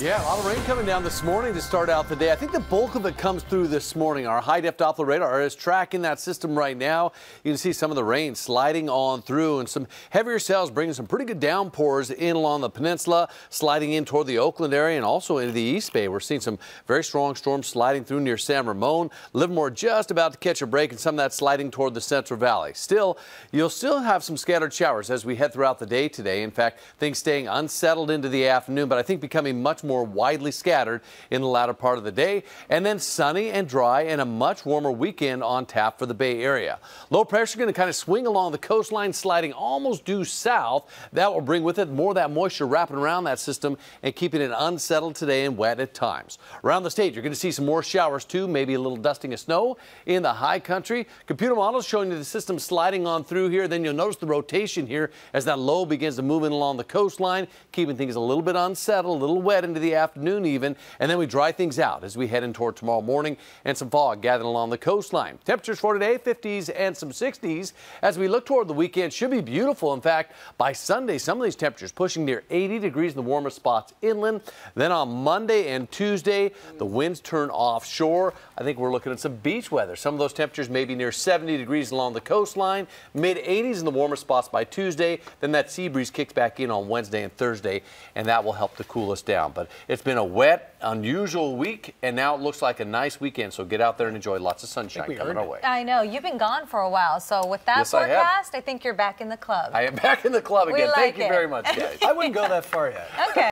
Yeah, a lot of rain coming down this morning to start out the day. I think the bulk of it comes through this morning. Our high-def Doppler radar is tracking that system right now. You can see some of the rain sliding on through, and some heavier cells bringing some pretty good downpours in along the peninsula, sliding in toward the Oakland area and also into the East Bay. We're seeing some very strong storms sliding through near San Ramon. Livermore just about to catch a break, and some of that sliding toward the Central Valley. Still, you'll still have some scattered showers as we head throughout the day today. In fact, things staying unsettled into the afternoon, but I think becoming much more widely scattered in the latter part of the day, and then sunny and dry and a much warmer weekend on tap for the Bay Area. Low pressure going to kind of swing along the coastline, sliding almost due south. That will bring with it more of that moisture wrapping around that system and keeping it unsettled today and wet at times. Around the state, you're going to see some more showers too, maybe a little dusting of snow in the high country. Computer models showing you the system sliding on through here. Then you'll notice the rotation here as that low begins to move in along the coastline, keeping things a little bit unsettled, a little wet into the afternoon even, and then we dry things out as we head in toward tomorrow morning and some fog gathering along the coastline. Temperatures for today, 50s and some 60s. As we look toward the weekend, should be beautiful. In fact, by Sunday, some of these temperatures pushing near 80 degrees in the warmest spots inland. Then on Monday and Tuesday, the winds turn offshore. I think we're looking at some beach weather. Some of those temperatures may be near 70 degrees along the coastline, mid-80s in the warmest spots by Tuesday. Then that sea breeze kicks back in on Wednesday and Thursday, and that will help to cool us down. But it's been a wet, unusual week, and now it looks like a nice weekend. So get out there and enjoy lots of sunshine coming our way. I know. You've been gone for a while. So with that forecast, I think you're back in the club. I am back in the club again. Thank you very much, guys. I wouldn't go that far yet. Okay.